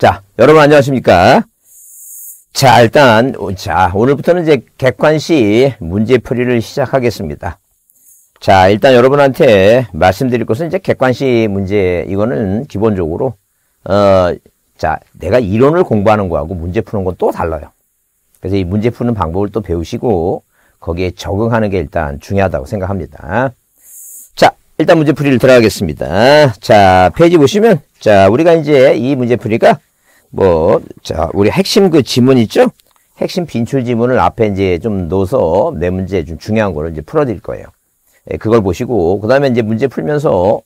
자, 여러분 안녕하십니까? 자, 일단 오늘부터는 이제 객관시 문제풀이를 시작하겠습니다. 자, 일단 여러분한테 말씀드릴 것은 이제 객관시 문제, 이거는 기본적으로 내가 이론을 공부하는 거하고 문제 푸는 건 또 달라요. 그래서 이 문제 푸는 방법을 또 배우시고 거기에 적응하는 게 일단 중요하다고 생각합니다. 자, 일단 문제풀이를 들어가겠습니다. 자, 페이지 보시면, 자, 우리가 이제 이 문제풀이가 우리 핵심 그 지문 있죠? 핵심 빈출 지문을 앞에 이제 좀 넣어서 내 문제 좀 중요한 거를 이제 풀어드릴 거예요. 예, 그걸 보시고, 그 다음에 이제 문제 풀면서,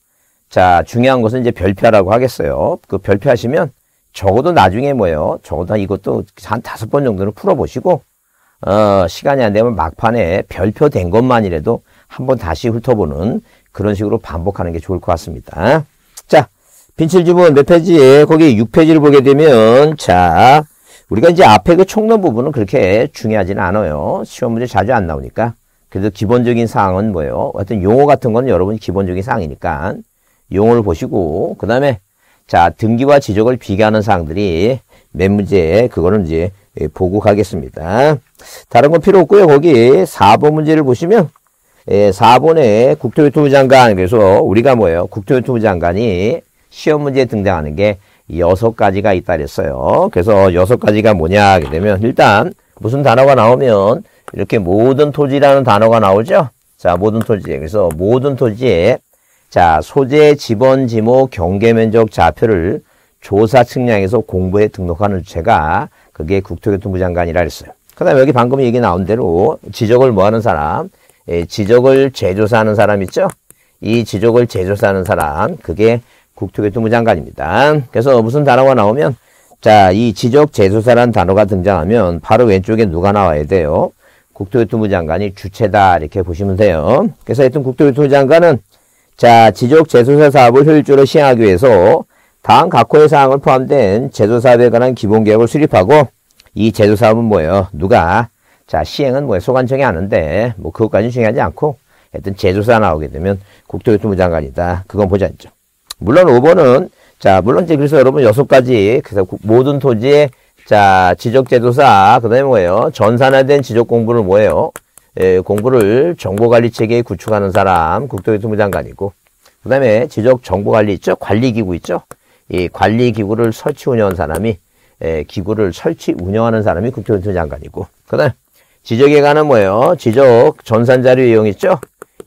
자, 중요한 것은 이제 별표하라고 하겠어요. 그 별표하시면 적어도 나중에 적어도 이것도 한 5번 정도는 풀어보시고, 시간이 안 되면 막판에 별표된 것만이라도 한번 다시 훑어보는 그런 식으로 반복하는 게 좋을 것 같습니다. 자, 빈출 지문 몇 페이지에, 거기 6페이지를 보게 되면, 자, 우리가 이제 앞에 그 총론 부분은 그렇게 중요하지는 않아요. 시험 문제 자주 안 나오니까. 그래도 기본적인 사항은 하여튼 용어 같은 건 여러분이 기본적인 사항이니까 용어를 보시고, 그 다음에, 자, 등기와 지적을 비교하는 사항들이 몇 문제, 그거는 이제 보고 가겠습니다. 다른 건 필요 없고요. 거기 4번 문제를 보시면, 4번에 국토교통부 장관, 그래서 우리가 국토교통부 장관이 시험 문제에 등장하는 게 6가지가 있다 그랬어요. 그래서 6가지가 뭐냐 하게 되면, 일단 무슨 단어가 나오면 이렇게 모든 토지라는 단어가 나오죠. 자, 모든 토지에, 그래서 모든 토지에, 자, 소재, 지번, 지목, 경계면적, 좌표를 조사 측량에서 공부에 등록하는 주체가 그게 국토교통부 장관이라 했어요. 그 다음에 여기 방금 얘기 나온 대로 지적을 하는 사람, 지적을 재조사하는 사람 있죠? 이 지적을 재조사하는 사람, 그게 국토교통부 장관입니다. 그래서 무슨 단어가 나오면, 자, 이 지적 재조사라는 단어가 등장하면 바로 왼쪽에 누가 나와야 돼요? 국토교통부 장관이 주체다, 이렇게 보시면 돼요. 그래서 하여튼 국토교통부 장관은, 자, 지적 재조사 사업을 효율적으로 시행하기 위해서 다음 각호의 사항을 포함된 제조사업에 관한 기본계획을 수립하고, 이 제조사업은 누가? 자, 시행은 소관청이 아는데, 그것까지는 중요하지 않고, 하여튼 제조사 나오게 되면 국토교통부 장관이다. 그건 보지 않죠. 물론 5번은, 자, 물론 이제 그래서 여러분 6가지, 그래서 모든 토지에, 자, 지적 제조사, 그 다음에 전산화된 지적 공부를 공부를 정보관리 체계에 구축하는 사람, 국토교통부 장관이고, 그 다음에 지적 정보관리 있죠? 관리기구 있죠? 이 관리기구를 설치 운영하는 사람이, 기구를 설치 운영하는 사람이 국토교통부 장관이고, 그 다음 지적에 관한 지적 전산자료 이용 있죠?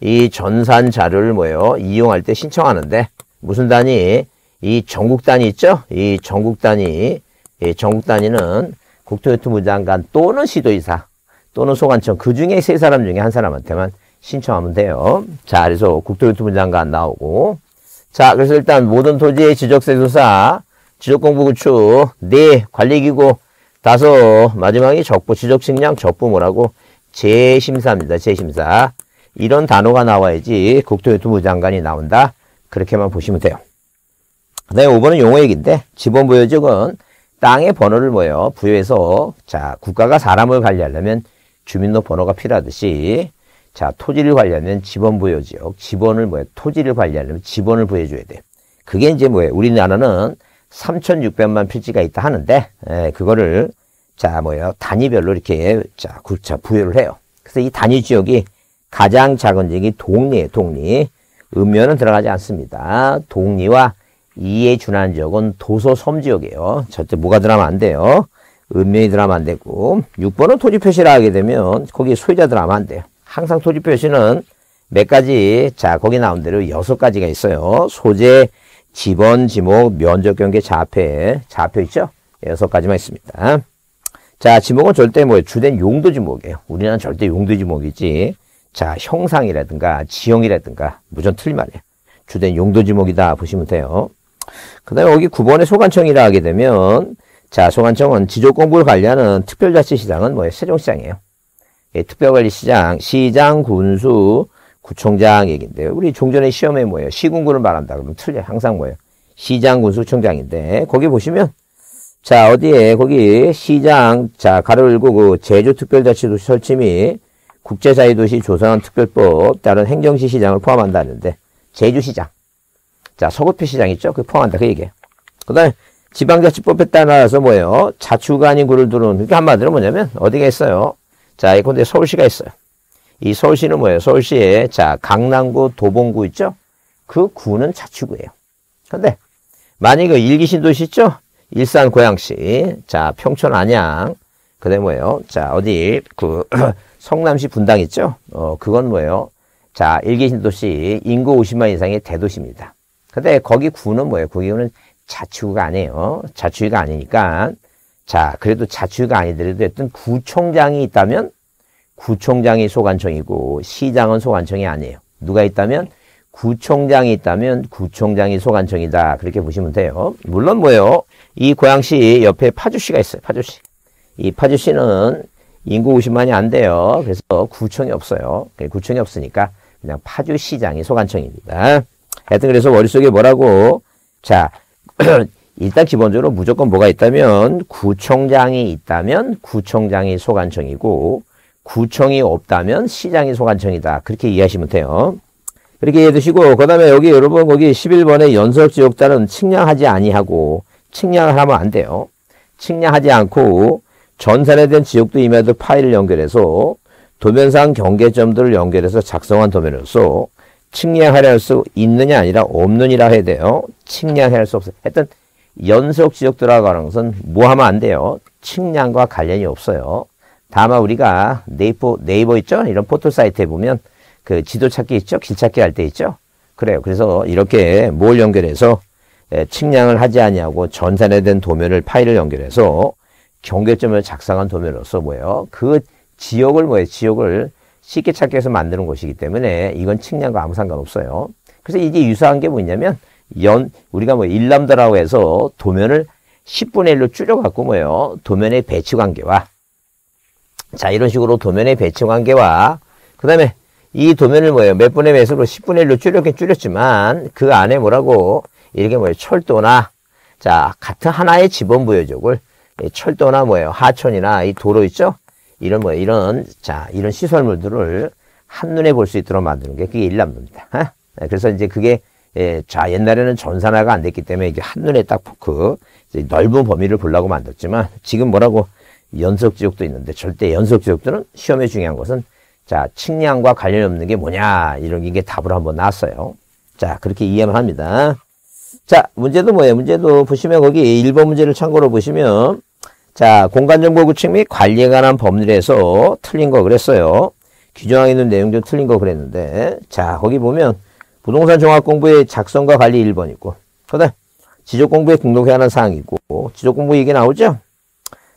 이 전산자료를 이용할 때 신청하는데, 무슨 단위? 이 전국 단위 있죠? 이 전국 단위, 이 전국 단위는 국토교통부 장관 또는 시도지사 또는 소관청, 그 중에 3사람 중에 1사람한테만 신청하면 돼요. 자, 그래서 국토교통부 장관 나오고, 자, 그래서 일단 모든 토지의 지적재조사, 지적공부 구축, 4 관리기구, 5 마지막이 적부, 지적측량, 적부 재심사입니다. 재심사. 이런 단어가 나와야지 국토교통부 장관이 나온다. 그렇게만 보시면 돼요. 그 다음에 5번은 용어 얘기인데, 지번 부여적은 땅의 번호를 부여해서, 자, 국가가 사람을 관리하려면 주민등록 번호가 필요하듯이, 자, 토지를 관리하면 지번 부여 지역, 지번을 토지를 관리하려면 지번을 부여해줘야 돼. 그게 이제 우리나라는 3,600만 필지가 있다 하는데, 그거를, 자, 단위별로 이렇게, 자, 부여를 해요. 그래서 이 단위 지역이 가장 작은 지역이 동리예요, 동리. 읍면은 들어가지 않습니다. 동리와 이에 준하는 지역은 도서 섬 지역이에요. 절대 뭐가 들어가면 안 돼요. 읍면이 들어가면 안 되고, 6번은 토지 표시라 하게 되면, 거기 소유자 들어가면 안 돼요. 항상 토지 표시는 몇 가지, 자, 거기 나온 대로 6가지가 있어요. 소재, 지번, 지목, 면적, 경계, 좌표 있죠? 6가지만 있습니다. 자, 지목은 절대 주된 용도 지목이에요. 우리나라는 절대 용도 지목이지, 자, 형상이라든가 지형이라든가 무조건 틀리말이에요. 주된 용도 지목이다 보시면 돼요. 그 다음에 여기 9번에 소관청이라 하게 되면, 자, 소관청은 지적 공부를 관리하는 특별자치시장은 세종시장이에요. 예, 특별관리시장, 시장, 군수, 구청장 얘기인데요. 우리 종전에 시험에 시군구를 말한다 그러면 틀려요. 항상 시장, 군수, 구청장인데, 거기 보시면, 자, 어디에, 거기 시장, 자, 가로 열고 제주특별자치도시 설치 및 국제자유도시 조성한 특별법, 다른 행정시 시장을 포함한다는데, 제주시장, 자, 서귀포시장 있죠? 포함한다, 그 얘기예요. 그 다음에, 지방자치법에 따라서 뭐예요? 자치구가 아닌 구를 두는, 그러니까 한마디로 뭐냐면, 어디가 있어요? 자, 예컨대 서울시가 있어요. 이 서울시는 뭐예요? 서울시에, 자, 강남구, 도봉구 있죠? 그 구는 자치구예요. 근데, 만약에 일기신도시 있죠? 일산, 고양시, 자, 평촌, 안양, 그 다음에 뭐예요? 자, 어디, 그, 성남시 분당 있죠? 그건 뭐예요? 자, 일기신도시, 인구 50만 이상의 대도시입니다. 근데 거기 구는 뭐예요? 거기는 자치구가 아니에요. 자치구가 아니니까. 자, 그래도 자치구가 아니더라도 어떤 구청장이 있다면 구청장이 소관청이고 시장은 소관청이 아니에요. 누가 있다면 구청장이 있다면 구청장이 소관청이다. 그렇게 보시면 돼요. 물론 뭐예요? 이 고양시 옆에 파주시가 있어요. 파주시. 이 파주시는 인구 50만이 안 돼요. 그래서 구청이 없어요. 구청이 없으니까 그냥 파주시장이 소관청입니다. 하여튼 그래서 머릿속에 뭐라고? 자, 일단 기본적으로 무조건 뭐가 있다면 구청장이 있다면 구청장이 소관청이고 구청이 없다면 시장이 소관청이다. 그렇게 이해하시면 돼요. 그렇게 이해해 두시고 그 다음에 여기 여러분 거기 11번에 연속지역단은 측량하지 아니하고 측량을 하면 안 돼요. 측량하지 않고 전산에 대한 지역도 임의도 파일을 연결해서 도면상 경계점들을 연결해서 작성한 도면으로서 측량하려 할 수 있느냐 아니라 없느니라 해야 돼요. 측량할 수 없어요. 하여튼 연속 지역 들어가는 것은 뭐 하면 안 돼요. 측량과 관련이 없어요. 다만 우리가 네이버 있죠? 이런 포털 사이트에 보면 그 지도 찾기 있죠? 길 찾기 할 때 있죠? 그래요. 그래서 이렇게 뭘 연결해서 측량을 하지 아니하고 전산에 대한 도면을 파일을 연결해서 경계점을 작성한 도면으로서 뭐예요? 그 지역을 뭐예요? 지역을 쉽게 찾기 위해서 만드는 것이기 때문에 이건 측량과 아무 상관없어요. 그래서 이게 유사한 게 뭐냐면 우리가 뭐 일람다라고 해서 도면을 10분의 1로 줄여갖고 뭐예요? 도면의 배치 관계와 자 이런 식으로 도면의 배치 관계와 그 다음에 이 도면을 뭐예요? 몇 분의 몇으로 10분의 1로 줄였지만 그 안에 뭐라고 이렇게 뭐예요? 철도나 자 같은 하나의 지번 부여적을 철도나 뭐예요? 하천이나 이 도로 있죠? 이런 뭐 이런 자 이런 시설물들을 한눈에 볼 수 있도록 만드는 게 그게 일람도입니다. 그래서 이제 그게 자 옛날에는 전산화가 안 됐기 때문에 이게 한눈에 딱 그 넓은 범위를 보려고 만들었지만 지금 뭐라고 연속 지역도 있는데 절대 연속 지역도는 시험에 중요한 것은 자 측량과 관련이 없는 게 뭐냐 이런 게 답으로 한번 나왔어요. 자 그렇게 이해만 합니다. 자 문제도 뭐예요? 문제도 보시면 거기 1번 문제를 참고로 보시면. 자, 공간정보 구축 및 관리에 관한 법률에서 틀린 거 그랬어요. 규정하고 있는 내용도 틀린 거 그랬는데, 자, 거기 보면, 부동산 종합공부의 작성과 관리 1번 있고, 그 다음, 지적공부에 공독해야 하는 사항이 있고, 지적공부 얘기 나오죠?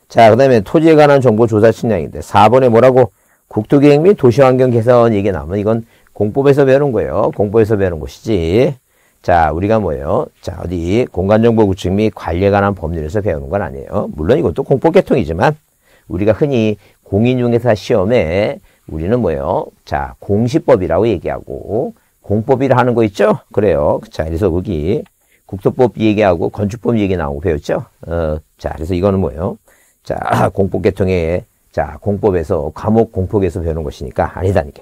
자, 그 다음에 토지에 관한 정보 조사 측량인데, 4번에 뭐라고? 국토기획 및 도시환경 개선 얘기 나오면 이건 공법에서 배우는 거예요. 공법에서 배우는 것이지. 자, 우리가 뭐예요? 자, 어디 공간정보 구축 및 관리에 관한 법률에서 배우는 건 아니에요. 물론 이것도 공법계통이지만 우리가 흔히 공인중개사 시험에 우리는 뭐예요? 자, 공시법이라고 얘기하고 공법이라 하는 거 있죠? 그래요. 자, 그래서 거기 국토법 얘기하고 건축법 얘기 나오고 배웠죠? 자, 그래서 이거는 뭐예요? 자, 공법계통에 자, 공법에서 과목 공법에서 배우는 것이니까 아니다니까.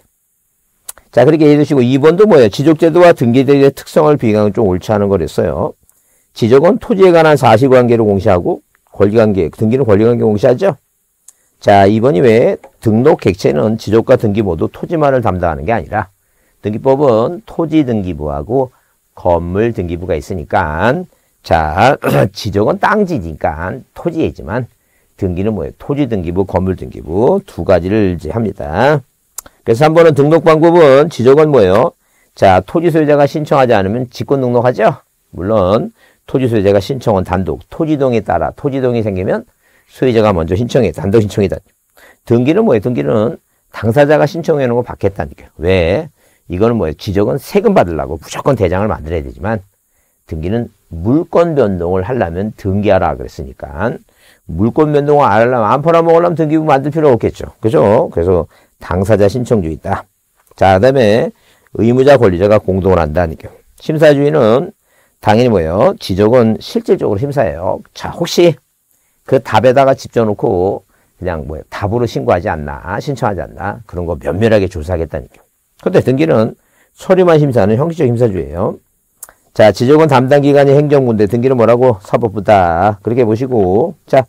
자, 그렇게 이해해 주시고, 2번도 뭐예요? 지적제도와 등기제도의 특성을 비교하는 좀 옳지 않은 거랬어요. 지적은 토지에 관한 사실관계를 공시하고, 권리관계, 등기는 권리관계 공시하죠? 자, 2번이 왜 등록 객체는 지적과 등기 모두 토지만을 담당하는 게 아니라, 등기법은 토지 등기부하고 건물 등기부가 있으니까, 자, 지적은 땅지니까 토지이지만, 등기는 뭐예요? 토지 등기부, 건물 등기부 두 가지를 이제 합니다. 그래서 3번은 등록 방법은 지적은 뭐예요? 자, 토지 소유자가 신청하지 않으면 직권 등록하죠? 물론 토지 소유자가 신청은 단독, 토지동에 따라 토지동이 생기면 소유자가 먼저 신청해, 단독 신청이다. 등기는 뭐예요? 등기는 당사자가 신청해 놓은 거 받겠다니까요. 왜? 이거는 뭐예요? 지적은 세금 받으려고 무조건 대장을 만들어야 되지만 등기는 물권 변동을 하려면 등기하라 그랬으니까 물권 변동을 안 하려면 안 팔아먹으려면 등기부 만들 필요 없겠죠. 그죠? 그래서 당사자 신청주 있다. 자, 그 다음에 의무자 권리자가 공동을 한다니까요. 심사주의는 당연히 뭐예요? 지적은 실질적으로 심사해요. 자, 혹시 그 답에다가 집어넣고 그냥 뭐예요? 답으로 신고하지 않나, 신청하지 않나 그런 거 면밀하게 조사하겠다니까요. 근데 등기는 서류만 심사하는 형식적 심사주의예요. 자, 지적은 담당 기관이 행정부인데 등기는 뭐라고? 사법부다. 그렇게 보시고, 자,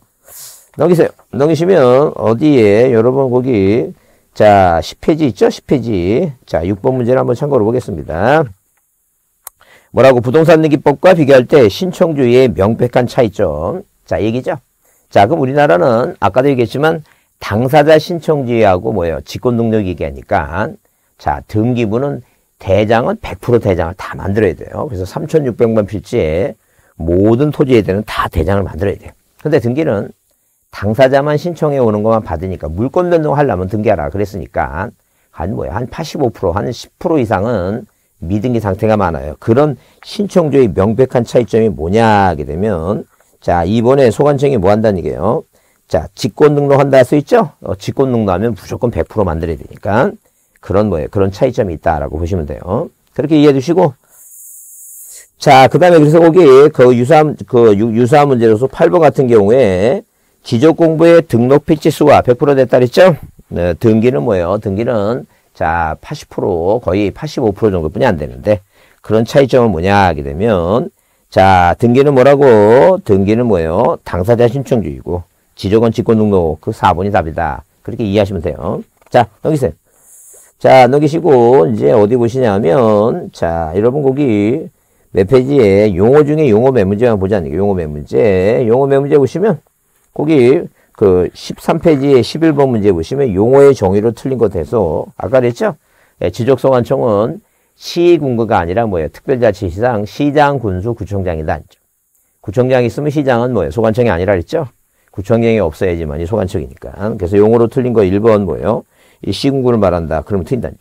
넘기세요. 넘기시면 어디에 여러분 거기 자 10페이지 있죠? 10페이지. 자 6번 문제를 한번 참고로 보겠습니다. 뭐라고? 부동산 등기법과 비교할 때 신청주의의 명백한 차이점. 자 얘기죠. 자 그럼 우리나라는 아까도 얘기했지만 당사자 신청주의하고 뭐예요? 직권능력 얘기하니까 자 등기부는 대장은 100% 대장을 다 만들어야 돼요. 그래서 3,600만 필지에 모든 토지에 대한 다 대장을 만들어야 돼요. 근데 등기는 당사자만 신청해 오는 것만 받으니까 물권 변동하려면 등기하라 그랬으니까 한 뭐야 한 85% 한 10% 이상은 미등기 상태가 많아요. 그런 신청주의 명백한 차이점이 뭐냐 하게 되면 자 이번에 소관청이 뭐 한다는 얘기예요. 자 직권 등록한다 할 수 있죠. 직권 등록하면 무조건 100% 만들어야 되니까 그런 뭐예요 그런 차이점이 있다라고 보시면 돼요. 그렇게 이해해 주시고. 자 그다음에 그래서 거기 그 유사한 문제로서 8번 같은 경우에 지적공부의 등록 필지수가 100% 됐다 그랬죠? 네, 등기는 뭐예요? 등기는 자 80% 거의 85% 정도뿐이 안 되는데 그런 차이점은 뭐냐 하게 되면 자 등기는 뭐라고? 등기는 뭐예요? 당사자 신청주의고 지적은 직권등록 그 4번이 답이다. 그렇게 이해하시면 돼요. 자 넘기세요. 자 넘기시고 이제 어디 보시냐면 자 여러분 거기 몇 페이지에 용어 중에 용어 매문제만 보자니까 용어 매문제 보시면 거기 그 13페이지에 11번 문제 보시면 용어의 정의로 틀린 것 해서 아까 그랬죠? 예, 지적소관청은 시군구가 아니라 뭐예요? 특별자치시장, 시장, 군수, 구청장이다. 구청장이 있으면 시장은 뭐예요? 소관청이 아니라 그랬죠? 구청장이 없어야지만 이 소관청이니까. 그래서 용어로 틀린 거 1번 뭐예요? 이 시군구를 말한다. 그러면 틀린다.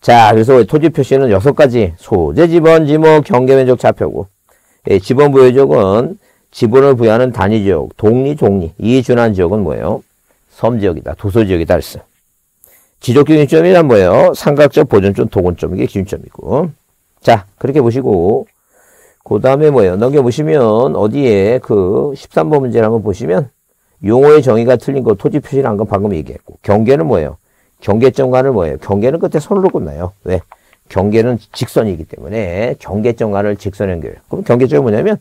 자, 그래서 토지 표시는 6가지. 소재, 지번, 지목, 경계, 면적, 좌표고. 예, 지번 부여적은 지분을 부여하는 단위지역, 동리, 이에 준한 지역은 뭐예요? 섬지역이다, 도서지역이다 했어. 지적기준점이란 뭐예요? 삼각적, 보존점, 도건점, 이게 기준점이고. 자, 그렇게 보시고, 그 다음에 뭐예요? 넘겨보시면, 어디에 그 13번 문제를 한번 보시면, 용어의 정의가 틀린 거, 토지 표시를 한 건 방금 얘기했고, 경계는 뭐예요? 경계점과는 뭐예요? 경계는 끝에 선으로 끝나요. 왜? 경계는 직선이기 때문에, 경계점과를 직선 연결해요. 그럼 경계점이 뭐냐면,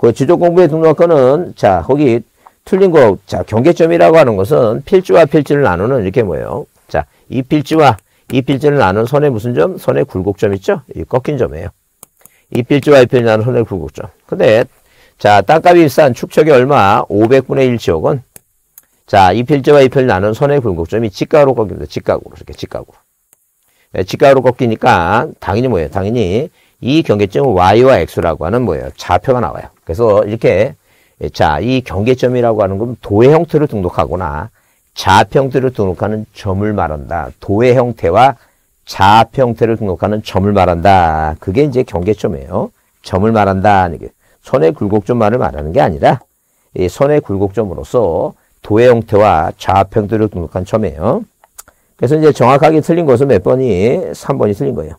그 지적공부에 등록할 거는 자 거기 틀린 거 자 경계점이라고 하는 것은 필지와 필지를 나누는 이렇게 뭐예요? 자 이 필지와 이 필지를 나누는 선의 무슨 점? 선의 굴곡점 있죠? 이 꺾인 점이에요. 이 필지와 이 필지를 나누는 선의 굴곡점. 근데 자 땅값이 비싼 축척이 얼마? 500분의 1 지역은 자 이 필지와 이 필지를 나누는 선의 굴곡점이 직각으로 꺾입니다. 직각으로 이렇게 직각으로. 네, 직각으로 꺾이니까 당연히 뭐예요? 당연히 이 경계점은 Y와 X라고 하는 뭐예요? 좌표가 나와요. 그래서 이렇게 자, 이 경계점이라고 하는 건 도의 형태로 등록하거나 좌표 형태로 등록하는 점을 말한다. 도의 형태와 좌표 형태로 등록하는 점을 말한다. 그게 이제 경계점이에요. 점을 말한다. 선의 굴곡점만을 말하는 게 아니라 이 선의 굴곡점으로서 도의 형태와 좌표 형태로 등록한 점이에요. 그래서 이제 정확하게 틀린 것은 몇 번이? 3번이 틀린 거예요.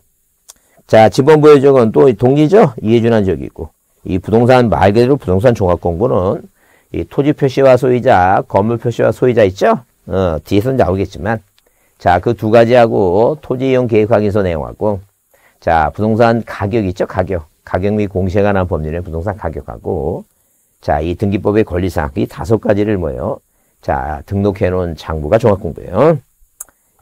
자, 지번 부여 지역은 또 동리죠? 이에 준한 지역이 있고, 이 부동산 말 그대로 부동산 종합공부는 이 토지 표시와 소유자, 건물 표시와 소유자 있죠? 뒤에서 나오겠지만, 자, 그 두 가지하고 토지 이용 계획 확인서 내용하고, 자, 부동산 가격 있죠? 가격 및 공시에 관한 법률의 부동산 가격하고, 자, 이 등기법의 권리사항, 이 5가지를 뭐예요? 자, 등록해놓은 장부가 종합공부예요.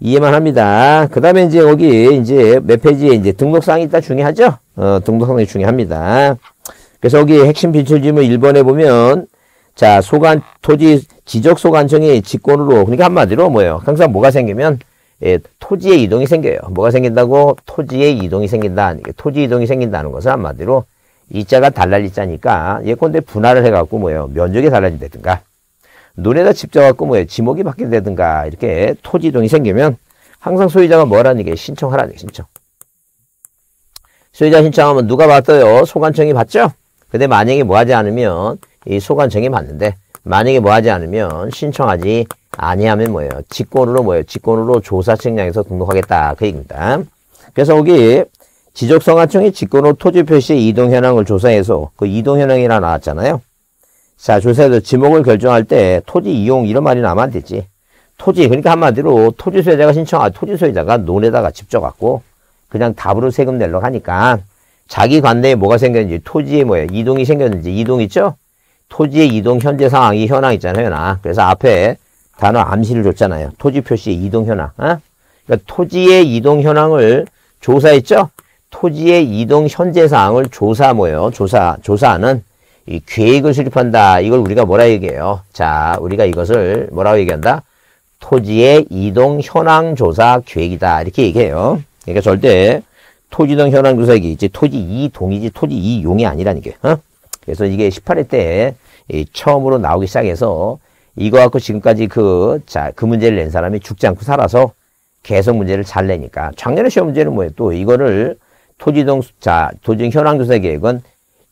이해만 합니다. 그 다음에 이제 여기 이제 몇 페이지에 이제 등록사항이 있다 중요하죠? 등록사항이 중요합니다. 그래서 여기 핵심 필출지문 1번에 보면, 자, 토지, 지적소관청이 직권으로, 그러니까 한마디로 뭐예요? 항상 뭐가 생기면, 예, 토지의 이동이 생겨요. 뭐가 생긴다고? 토지의 이동이 생긴다. 토지 이동이 생긴다는 것은 한마디로, 이 자가 달랄 이 자니까, 예컨대 분할을 해갖고 뭐예요? 면적이 달라진다든가. 눈에다 집자갖고 뭐예요? 지목이 바뀐다든가 이렇게 토지 이동이 생기면 항상 소유자가 뭐라는 게 신청하라는 게 신청. 소유자 신청하면 누가 받아요? 소관청이 받죠? 근데 만약에 뭐 하지 않으면 이 소관청이 받는데 만약에 뭐 하지 않으면 신청하지 아니하면 뭐예요? 직권으로 뭐예요? 직권으로 조사 측량에서 등록하겠다 그 얘기입니다. 그래서 여기 지적소관청이 직권으로 토지 표시 이동 현황을 조사해서 그 이동 현황이라 나왔잖아요. 자, 조사에서 지목을 결정할 때 토지 이용 이런 말이 나면 안 되지. 토지, 그러니까 한마디로 토지 소유자가 논에다가 집져갖고 그냥 답으로 세금 내려고 하니까 자기 관내에 뭐가 생겼는지, 토지에 뭐예요? 이동이 생겼는지, 이동 있죠? 토지의 이동 현재 상황이 현황 있잖아요, 현황. 그래서 앞에 단어 암시를 줬잖아요. 토지 표시의 이동 현황. 어? 그러니까 토지의 이동 현황을 조사했죠? 토지의 이동 현재 상황을 조사 뭐예요? 조사하는 이 계획을 수립한다. 이걸 우리가 뭐라 얘기해요? 자, 우리가 이것을 뭐라고 얘기한다? 토지의 이동 현황 조사 계획이다. 이렇게 얘기해요. 그러니까 절대 토지동 현황 조사 계획이 이제 토지 이동이지 토지 이용이 아니라는 게. 어? 그래서 이게 18회 때 처음으로 나오기 시작해서 이거 갖고 지금까지 그 문제를 낸 사람이 죽지 않고 살아서 계속 문제를 잘 내니까. 작년에 시험 문제는 뭐예요? 또 이거를 토지동 현황 조사 계획은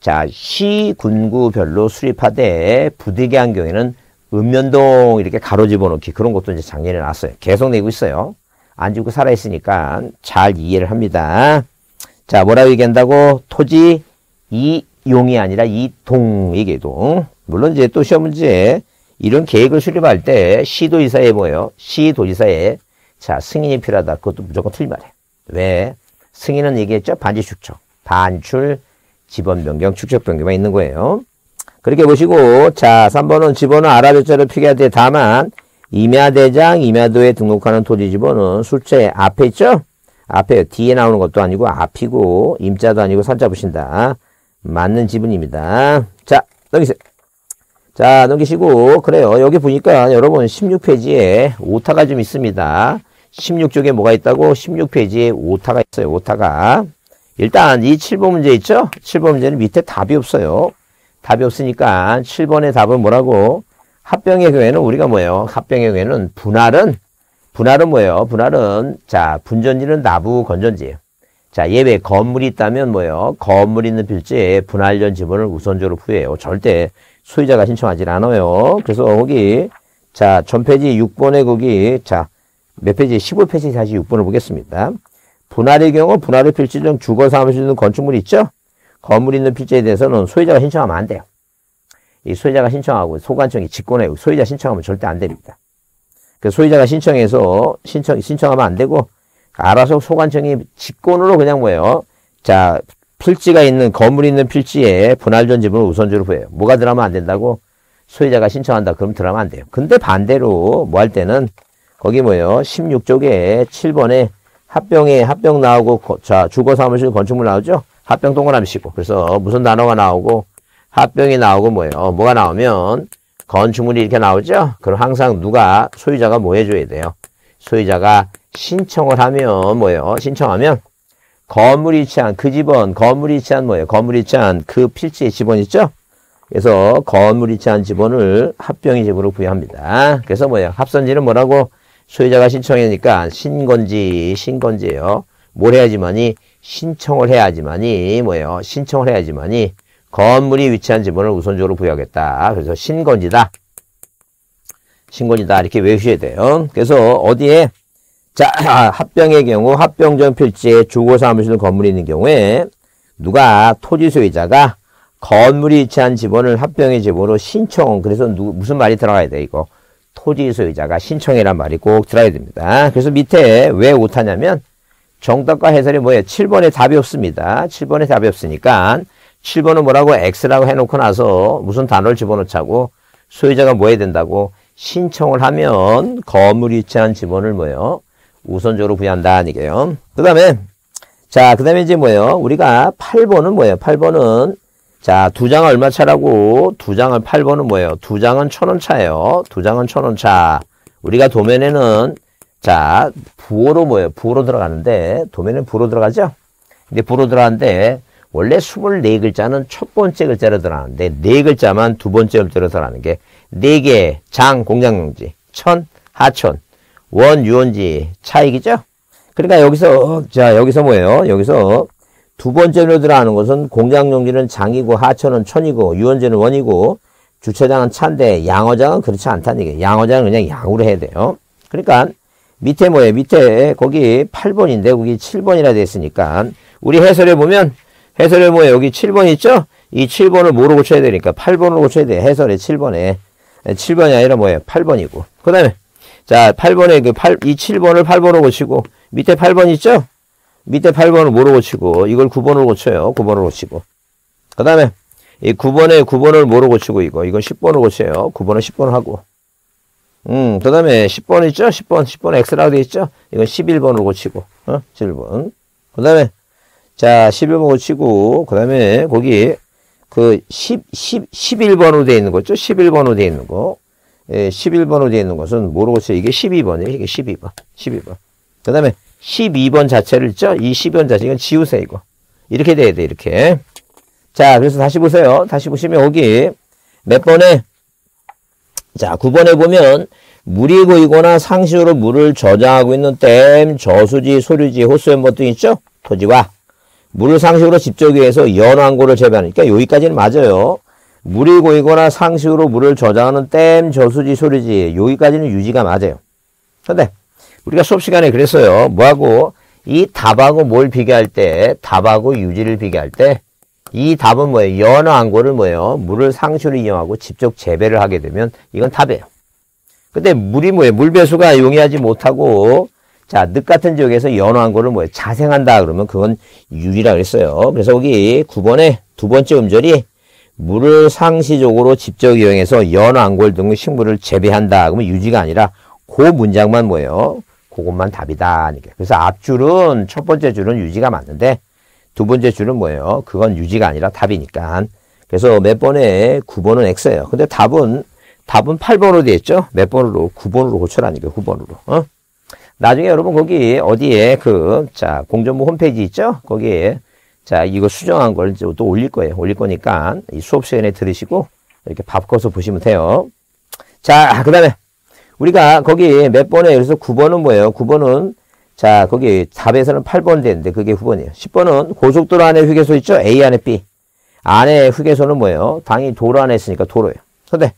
자, 시, 군구별로 수립하되 부득이한 경우에는 읍면동 이렇게 가로집어 놓기 그런 것도 이제 작년에 나왔어요. 계속 내고 있어요. 안 죽고 살아있으니까 잘 이해를 합니다. 자, 뭐라고 얘기한다고? 토지 이용이 아니라 이동, 이게동. 물론 이제 또 시험 문제 이런 계획을 수립할 때 시도지사에 뭐예요? 시도지사에 자, 승인이 필요하다. 그것도 무조건 틀리말이에요. 왜? 승인은 얘기했죠? 반지축적. 반출, 집원 변경, 축적 변경만 있는 거예요. 그렇게 보시고, 자, 3번은 집원은 아라뱃자로 표기하되 다만, 임야대장, 임야도에 등록하는 토지 집원은 숫자에 앞에 있죠? 앞에, 뒤에 나오는 것도 아니고, 앞이고, 임자도 아니고, 산자 보신다. 맞는 지분입니다. 자, 넘기세요. 자, 넘기시고, 그래요. 여기 보니까 여러분 16페이지에 오타가 좀 있습니다. 16쪽에 뭐가 있다고? 16페이지에 오타가 있어요, 오타가. 일단 이 7번 문제 있죠? 7번 문제는 밑에 답이 없어요. 답이 없으니까 7번의 답은 뭐라고? 합병의 경우에는 우리가 뭐예요? 합병의 경우에는 분할은 뭐예요? 분할은 자, 분전지는 나부 건전지예요. 자, 예외 건물이 있다면 뭐예요? 건물이 있는 필지에 분할전 지분을 우선적으로 부여해요. 절대 소유자가 신청하진 않아요. 그래서 거기 자, 전페이지 6번에 거기 자, 몇 페이지? 15페이지 다시 6번을 보겠습니다. 분할의 경우 분할의 필지 중 주거 사무실 수 있는 건축물이 있죠? 건물이 있는 필지에 대해서는 소유자가 신청하면 안 돼요. 이 소유자가 신청하고 소관청이 직권해요. 소유자 신청하면 절대 안 됩니다. 그 소유자가 신청해서 신청하면 안 되고 알아서 소관청이 직권으로 그냥 뭐예요? 자, 필지가 있는 건물이 있는 필지에 분할전 지분을 우선적으로 보여요. 뭐가 들어가면 안 된다고? 소유자가 신청한다. 그럼 들어가면 안 돼요. 근데 반대로 뭐 할 때는 거기 뭐예요? 16쪽에 7번에 합병 나오고, 자, 주거 사무실 건축물 나오죠? 합병 동그라미 치고. 그래서 무슨 단어가 나오고, 합병이 나오고 뭐예요? 뭐가 나오면, 건축물이 이렇게 나오죠? 그럼 항상 누가, 소유자가 뭐 해줘야 돼요? 소유자가 신청을 하면 뭐예요? 신청하면, 건물이 위치한 그 집원, 건물이 위치한 뭐예요? 건물이 위치한 그 필지의 집원 있죠? 그래서 건물이 위치한 집원을 합병의 집으로 부여합니다. 그래서 뭐예요? 합선지는 뭐라고? 소유자가 신청하니까 신건지예요. 뭘 해야지만이 신청을 해야지만이 건물이 위치한 지분을 우선적으로 부여하겠다. 그래서 신건지다 이렇게 외우셔야 돼요. 그래서 어디에 자 합병의 경우 합병 전 필지에 주거사무실은 건물이 있는 경우에 누가 토지 소유자가 건물이 위치한 지분을 합병의 지분으로 신청 그래서 무슨 말이 들어가야 돼 이거. 토지 소유자가 신청이란 말이 꼭 들어야 됩니다. 그래서 밑에 왜 오타냐면 정답과 해설이 뭐예요? 7번에 답이 없습니다. 7번에 답이 없으니까 7번은 뭐라고 X라고 해놓고 나서 무슨 단어를 집어넣자고 소유자가 뭐 해야 된다고 신청을 하면 건물이 위치한 지분을 뭐예요? 우선적으로 부여한다. 이게요. 그 다음에 이제 뭐예요? 우리가 8번은 뭐예요? 8번은 자, 두 장은 얼마 차라고? 두 장은 8번은 뭐예요? 두 장은 1,000원 차예요. 두 장은 1,000원 차. 우리가 도면에는 자, 부호로 뭐예요? 부호로 들어가는데 도면은 부호로 들어가죠? 근데 부호로 들어가는데 원래 24글자는 첫 번째 글자로 들어가는데 네 글자만 두 번째 글자로 들어가는 게 네 개, 장, 공장용지, 천, 하천, 원, 유원지 차익이죠? 그러니까 여기서 자, 여기서 뭐예요? 여기서 두 번째로 들어가는 것은 공장용지는 장이고 하천은 천이고 유원지는 원이고 주차장은 차인데 양어장은 그렇지 않다는 얘기예요. 양어장은 그냥 양으로 해야 돼요. 그러니까 밑에 뭐예요? 밑에 거기 8번인데 거기 7번이라 되어 있으니까 우리 해설에 보면 해설에 뭐예요? 여기 7번 있죠? 이 7번을 뭐로 고쳐야 되니까 8번으로 고쳐야 돼요. 해설에 7번에 7번이 아니라 뭐예요? 8번이고 그 다음에 자 8번에 이 7번을 8번으로 고치고 밑에 8번 있죠? 밑에 8번을 뭐로 고치고, 이걸 9번으로 고쳐요. 9번으로 고치고. 그 다음에, 이 9번에 9번을 뭐로 고치고, 이건 10번으로 고쳐요. 9번은 10번을 하고. 그 다음에 10번 있죠? 10번에 X라고 되어 있죠? 이건 11번으로 고치고, 11번. 그 다음에, 자, 11번 고치고, 그 다음에, 거기, 그, 11번으로 되어 있는 거죠? 11번으로 되어 있는 거. 예, 11번으로 되어 있는 것은 뭐로 고쳐요? 이게 12번이에요. 이게 12번. 그 다음에, 12번 자체를 있죠? 이 12번 자체, 이건 지우세요, 이거. 이렇게 돼야 돼, 이렇게. 자, 그래서 다시 보세요. 다시 보시면 여기 몇 번에, 자, 9번에 보면 물이 고이거나 상시로 물을 저장하고 있는 댐, 저수지, 소류지, 호수연못 등 있죠? 토지와 물을 상시로 집적기 위해서 연안고를 재배하니까 여기까지는 맞아요. 물이 고이거나 상시로 물을 저장하는 댐, 저수지, 소류지 여기까지는 유지가 맞아요. 근데 우리가 수업 시간에 그랬어요. 뭐하고 이 답하고 뭘 비교할 때, 답하고 유지를 비교할 때 이 답은 뭐예요? 연안고를 뭐예요? 물을 상시로 이용하고 직접 재배를 하게 되면 이건 답이에요. 근데 물이 뭐예요? 물 배수가 용이하지 못하고 자, 늪 같은 지역에서 연안고를 뭐예요? 자생한다 그러면 그건 유지라 그랬어요. 그래서 여기 9번에 두 번째 음절이 물을 상시적으로 직접 이용해서 연안골 등의 식물을 재배한다 그러면 유지가 아니라 그 문장만 뭐예요? 그것만 답이다. 그래서 앞줄은 첫 번째 줄은 유지가 맞는데 두 번째 줄은 뭐예요? 그건 유지가 아니라 답이니까. 그래서 몇 번에 9번은 X예요. 근데 답은 8번으로 되어 있죠? 몇 번으로? 9번으로 고쳐라니까 9번으로. 나중에 여러분 거기 어디에 그 자, 공전무 홈페이지 있죠? 거기에 자, 이거 수정한 걸 또 올릴 거예요. 올릴 거니까 이 수업 시간에 들으시고 이렇게 밥 꺼서 보시면 돼요. 자, 그다음에 우리가 거기 몇 번에 그래서 9번은 뭐예요? 9번은 자, 거기 답에서는 8번 되는데 그게 9번이에요. 10번은 고속도로 안에 휴게소 있죠? A 안에 B. 안에 휴게소는 뭐예요? 당연히 도로 안에 있으니까 도로예요. 근데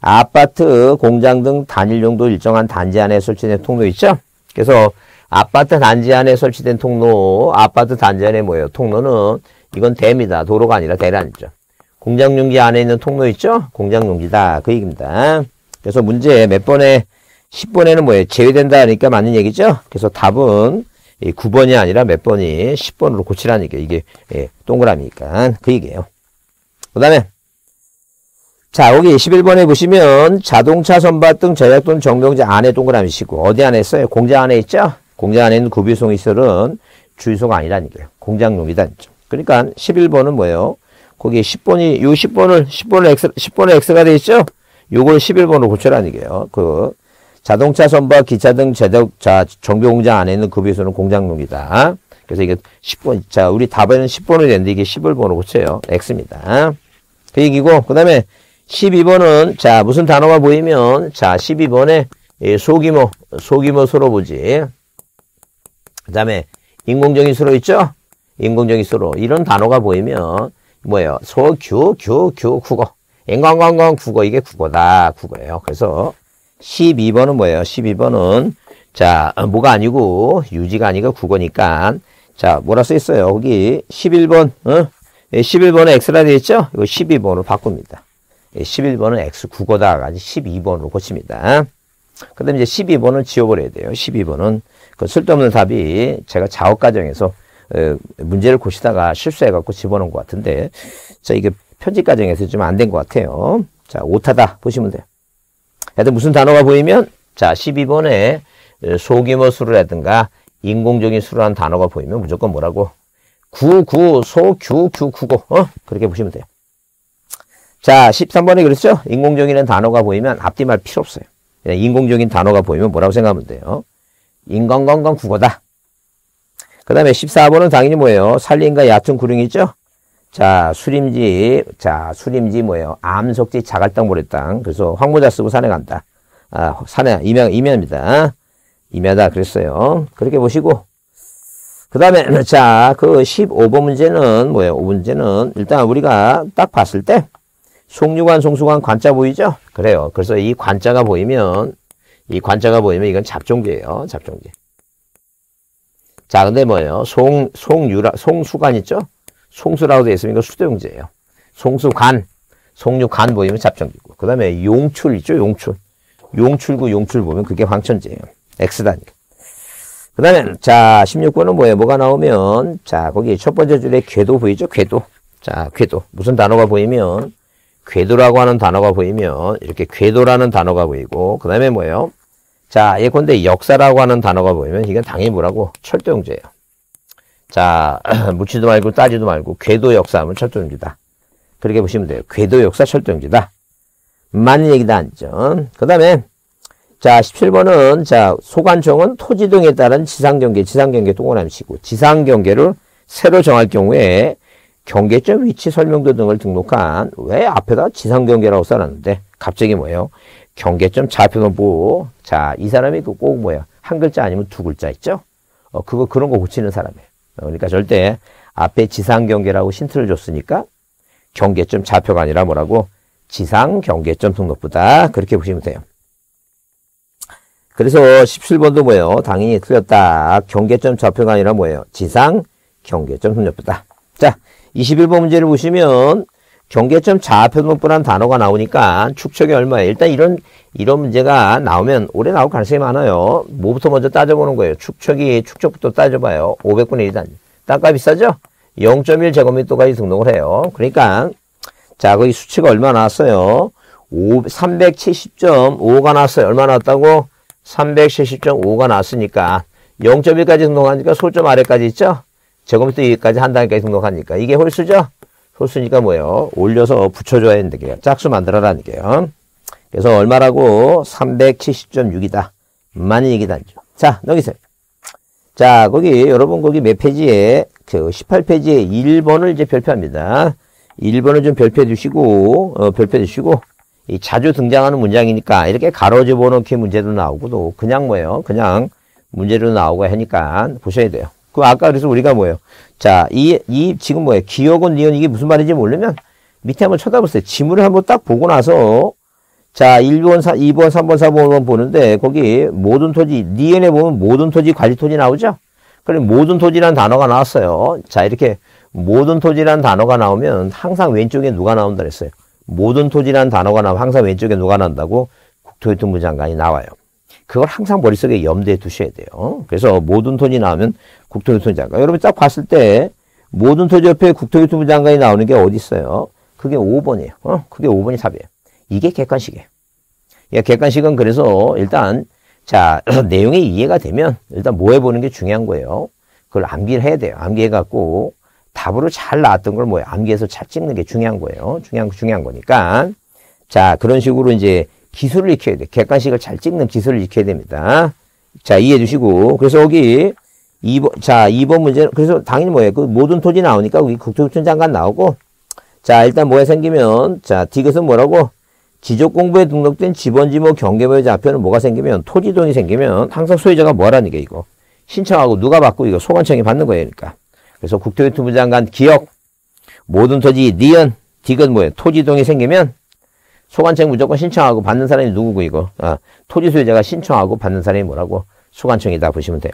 아파트, 공장 등 단일 용도 일정한 단지 안에 설치된 통로 있죠? 그래서 아파트 단지 안에 설치된 통로, 아파트 단지 안에 뭐예요? 통로는 이건 대입니다. 도로가 아니라 대란이죠. 공장 용지 안에 있는 통로 있죠? 공장 용지다. 그 얘기입니다. 그래서 문제 몇 번에 10번에는 뭐예요? 제외된다 하니까 맞는 얘기죠? 그래서 답은 9번이 아니라 몇 번이 10번으로 고치라는 얘기예요. 이게 예, 동그라미니까 그 얘기예요. 그 다음에 자 여기 11번에 보시면 자동차 선박 등 전략 또는 정경제 안에 동그라미시고 어디 안에 있어요? 공장 안에 있죠? 공장 안에 있는 구비용 시설은 주유소가 아니라는 얘기예요. 공장용이다. 그러니까 11번은 뭐예요? 거기 10번이 요 10번에 X가 되어 있죠? 요걸 11번으로 고쳐라는 얘기예요. 그 자동차, 선박, 기차 등 제작자 정비 공장 안에 있는 급여소는 공장용이다. 그래서 이게 10번, 자, 우리 답에는 10번으로 되는데 이게 11번으로 고쳐요. X입니다. 그 얘기고, 그 다음에 12번은, 자, 무슨 단어가 보이면, 자, 12번에 소규모 소로 보지. 그 다음에 인공적인 소로 있죠? 인공적인 소로. 이런 단어가 보이면, 뭐예요? 국어. 인공관광 국어. 이게 국어다. 국어예요. 그래서, 12번은 뭐예요? 12번은 자 뭐가 아니고 유지가 아니고 국어니까 자 뭐라 써 있어요? 거기 11번 11번에 X라 되어 있죠? 이거 12번으로 바꿉니다. 11번은 X 국어다가 12번으로 고칩니다. 그 다음에 이제 12번은 지워버려야 돼요. 12번은 그 쓸데없는 답이 제가 작업 과정에서 문제를 고시다가 실수해갖고 집어넣은 것 같은데 자 이게 편집 과정에서 좀 안 된 것 같아요. 자 오타다 보시면 돼요. 하여튼 무슨 단어가 보이면 자 12번에 소규모 수로라든가 인공적인 수로라는 단어가 보이면 무조건 뭐라고 국어 그렇게 보시면 돼요. 자 13번에 그랬죠? 인공적이라는 단어가 보이면 앞뒤 말 필요 없어요. 그냥 인공적인 단어가 보이면 뭐라고 생각하면 돼요? 인간관광 국어다. 그 다음에 14번은 당연히 뭐예요? 산림과 얕은 구릉이죠? 자, 수림지 뭐예요? 암석지, 자갈땅, 모래땅. 그래서 황모자 쓰고 산에 간다. 아, 산에, 임야입니다. 임야다, 그랬어요. 그렇게 보시고. 그 다음에, 자, 그 15번 문제는 뭐예요? 5문제는 일단 우리가 딱 봤을 때, 송유관, 송수관, 관자 보이죠? 그래요. 그래서 이 관자가 보이면 이건 잡종제예요. 잡종제. 자, 근데 뭐예요? 송수관 있죠? 송수라고 되어 있으면 이거 수도용제예요. 송수관, 송유관 보이면 잡종제고. 그 다음에 용출 있죠? 용출구 보면 그게 황천제예요. X다니까. 그 다음에, 자, 16번은 뭐예요? 뭐가 나오면, 자, 거기 첫 번째 줄에 궤도 보이죠? 궤도. 자, 궤도. 무슨 단어가 보이면, 궤도라고 하는 단어가 보이면, 이렇게 궤도라는 단어가 보이고, 그 다음에 뭐예요? 자, 예컨대 역사라고 하는 단어가 보이면, 이건 당연히 뭐라고? 철도형제예요. 자, 묻지도 말고 따지도 말고, 궤도 역사하면 철도형제다. 그렇게 보시면 돼요. 궤도 역사 철도형제다. 맞는 얘기도 아니죠. 그 다음에, 자, 17번은, 자, 소관청은 토지등에 따른 지상경계, 지상경계 동그라미치고, 지상경계를 새로 정할 경우에, 경계점 위치 설명도 등을 등록한, 왜 앞에다 지상경계라고 써놨는데, 갑자기 뭐예요? 경계점 좌표는 보호. 자, 이 사람이 꼭 뭐예요? 한 글자 아니면 두 글자 있죠? 그거, 그런 거 고치는 사람이에요. 그러니까 절대 앞에 지상경계라고 힌트를 줬으니까, 경계점 좌표가 아니라 뭐라고? 지상경계점 등록부다. 그렇게 보시면 돼요. 그래서 17번도 뭐예요? 당연히 틀렸다. 경계점 좌표가 아니라 뭐예요? 지상경계점 등록부다. 자, 21번 문제를 보시면 경계점 좌표등록부라는 단어가 나오니까 축척이 얼마예요? 일단 이런 문제가 나오면 올해 나올 가능성이 많아요. 뭐부터 먼저 따져보는 거예요? 축척부터 따져봐요. 500분의 1단. 땅값이 싸죠? 0.1제곱미터까지 등록을 해요. 그러니까 자, 거기 수치가 얼마 나왔어요? 370.5가 나왔어요. 얼마 나왔다고? 370.5가 나왔으니까 0.1까지 등록하니까 소점 아래까지 있죠? 제곱미터 위까지 한 단위까지 등록하니까 이게 홀수죠? 홀수니까 뭐예요? 올려서 붙여줘야 되는 게 짝수 만들어라는 게요. 그래서 얼마라고? 370.6이다. 많은 얘기다. 자, 여기서 자, 거기 여러분 거기 몇 페이지에 그 18페이지에 1번을 이제 별표합니다. 1번을 좀 별표해 주시고 이 자주 등장하는 문장이니까 이렇게 가로 집어넣기 문제도 나오고 또 그냥 뭐예요? 그냥 문제로 나오고 하니까 보셔야 돼요. 그 아까 그래서 우리가 뭐예요? 자, 지금 뭐예요? 기억은 니은 이게 무슨 말인지 모르면 밑에 한번 쳐다보세요. 지문을 한번 딱 보고 나서 자, 1번, 2번, 3번, 4번 보는데 거기 모든 토지, 니은에 보면 모든 토지, 관리 토지 나오죠? 그럼 모든 토지라는 단어가 나왔어요. 자, 이렇게 모든 토지라는 단어가 나오면 항상 왼쪽에 누가 나온다 그랬어요. 모든 토지라는 단어가 나오면 항상 왼쪽에 누가 나온다고? 국토교통부 장관이 나와요. 그걸 항상 머릿속에 염두에 두셔야 돼요. 그래서 모든 토지 나오면 국토교통부 장관. 여러분 딱 봤을 때 모든 토지 옆에 국토교통부 장관이 나오는 게 어디 있어요? 그게 5번이에요. 그게 5번이 답이에요. 이게 객관식이에요. 예, 객관식은 그래서 일단 자 내용이 이해가 되면 일단 뭐 해보는 게 중요한 거예요. 그걸 암기를 해야 돼요. 암기해갖고 답으로 잘 나왔던 걸 뭐예요? 암기해서 잘 찍는 게 중요한 거예요. 중요한 거니까 자 그런 식으로 이제 기술을 익혀야 돼. 객관식을 잘 찍는 기술을 익혀야 됩니다. 자, 이해해 주시고. 그래서 여기 2번, 자, 2번 문제는, 그래서 당연히 뭐예요? 그 모든 토지 나오니까 우리 국토교통부 장관 나오고, 자, 일단 뭐가 생기면, 자, 디귿은 뭐라고? 지적공부에 등록된 지번지모 경계부의 좌표는 뭐가 생기면, 토지동이 생기면, 항상 소유자가 뭐라는 게 이거. 신청하고 누가 받고 이거 소관청이 받는 거예요. 그러니까. 그래서 국토교통부 장관 기억, 모든 토지, 니은, 디귿 뭐예요? 토지동이 생기면, 소관청 무조건 신청하고 받는 사람이 누구고 이거 토지 소유자가 신청하고 받는 사람이 뭐라고? 소관청이다 보시면 돼요.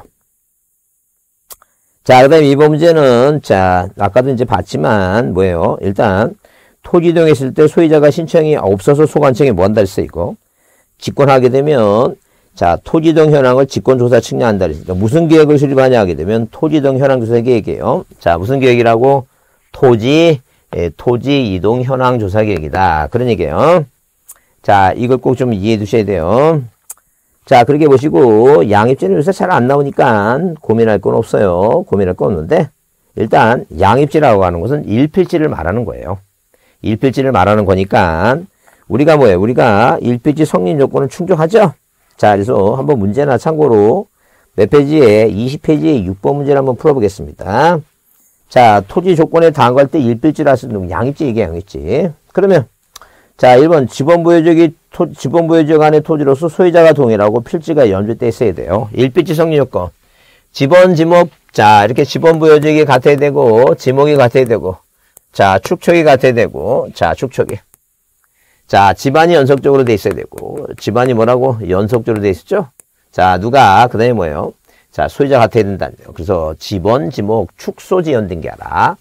자, 그 다음에 이번 문제는 자 아까도 이제 봤지만 뭐예요? 일단 토지 이동했을 때 소유자가 신청이 없어서 소관청이 뭐 한다 했어요? 이거 직권하게 되면 자 토지 이동 현황을 직권조사 측량한다 했으니까 무슨 계획을 수립하냐 하게 되면 토지 이동 현황조사 계획이에요. 자 무슨 계획이라고? 토지 이동 현황 조사 계획이다. 그런 얘기예요. 자, 이걸 꼭 좀 이해해 두셔야 돼요. 자, 그렇게 보시고 양입지는 요새 잘 안 나오니까 고민할 건 없어요. 고민할 건 없는데 일단 양입지라고 하는 것은 일필지를 말하는 거예요. 일필지를 말하는 거니까 우리가 뭐예요? 우리가 일필지 성립 요건을 충족하죠? 자, 그래서 한번 문제나 참고로 몇 페이지에 20페이지에 6번 문제를 한번 풀어보겠습니다. 자, 토지 조건에 당할 때 일필지라서 양입지 얘기야, 양입지. 그러면, 자, 1번, 지번보유지역 안의 토지로서 소유자가 동일하고 필지가 연주돼 있어야 돼요. 일필지 성립 요건. 지번, 지목, 자, 이렇게 지번보유지역이 같아야 되고, 지목이 같아야 되고, 자, 축척이 같아야 되고, 자, 축척이. 자, 집안이 연속적으로 돼 있어야 되고, 집안이 뭐라고? 연속적으로 돼 있었죠? 자, 누가, 그 다음에 뭐예요? 자, 소유자 같아야 된다. 그래서 지번, 지목, 축소 지연 등기하라.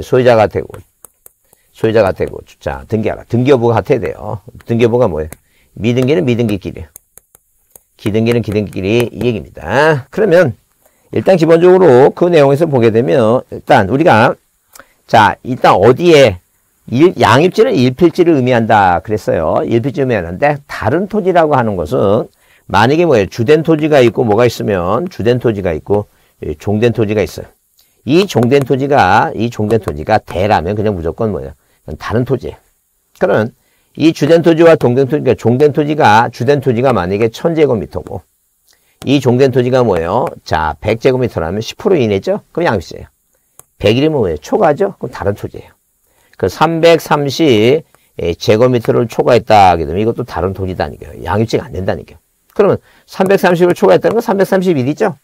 소유자 같애고, 소유자 같애고, 자, 등기하라. 등기 여부가 같아야 돼요. 등기 여부가 뭐예요? 미등기는 미등기끼리, 기등기는 기등기끼리 이 얘기입니다. 그러면, 일단 기본적으로 그 내용에서 보게 되면 일단 우리가 자 일단 어디에 양입지는 일필지를 의미한다 그랬어요. 일필지 의미하는데 다른 토지라고 하는 것은 만약에 뭐예요? 주된 토지가 있고 뭐가 있으면 주된 토지가 있고 종된 토지가 있어요. 이 종된 토지가 대라면 그냥 무조건 뭐예요? 다른 토지예요. 그럼 이 주된 토지와 동된 토지가 종된 토지가 주된 토지가 만약에 1000제곱미터고 이 종된 토지가 뭐예요? 자 100제곱미터라면 10% 이내죠? 그럼 양입지예요. 100이면 뭐예요? 초과죠? 그럼 다른 토지예요. 그 330제곱미터를 초과했다 하게 되면 이것도 다른 토지다니까요. 양입지가 안 된다니까요. 그러면 330을 초과했다는 건 331이죠?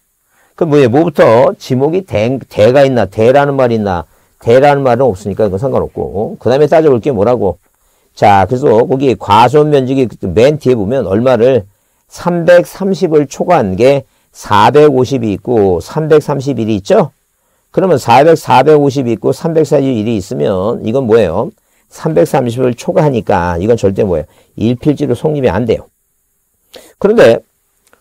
그럼 뭐예요? 뭐부터 지목이 대가 있나 대라는 말이 있나 대라는 말은 없으니까 그건 상관없고 그 다음에 따져볼게요. 뭐라고? 자 그래서 거기 과수원 면적이 맨 뒤에 보면 얼마를 330을 초과한 게 450이 있고 331이 있죠? 그러면 450이 있고 341이 있으면 이건 뭐예요? 330을 초과하니까 이건 절대 뭐예요? 일필지로 성립이 안 돼요. 그런데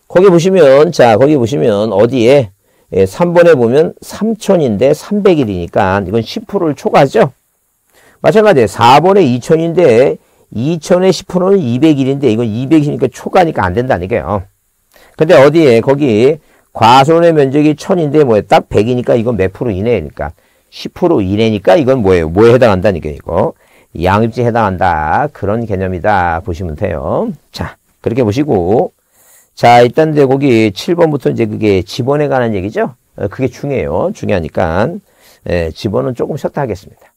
거기 보시면 자 거기 보시면 어디에 3번에 보면 3000인데 300일이니까 이건 10%를 초과하죠. 마찬가지예요. 4번에 2000인데 2000에 10%는 200일인데 이건 200이니까 초과니까 안 된다니까요. 근데 어디에 거기 과수원의 면적이 1000인데 뭐예요? 딱 100이니까 이건 몇 프로 이내니까 10% 이내니까 이건 뭐예요? 뭐에 해당한다니까 이거 양입지에 해당한다 그런 개념이다 보시면 돼요. 자 그렇게 보시고. 자, 일단 이제 거기 7번부터 이제 그게 지번에 관한 얘기죠? 그게 중요해요. 중요하니까. 예, 지번은 조금 쉬었다 하겠습니다.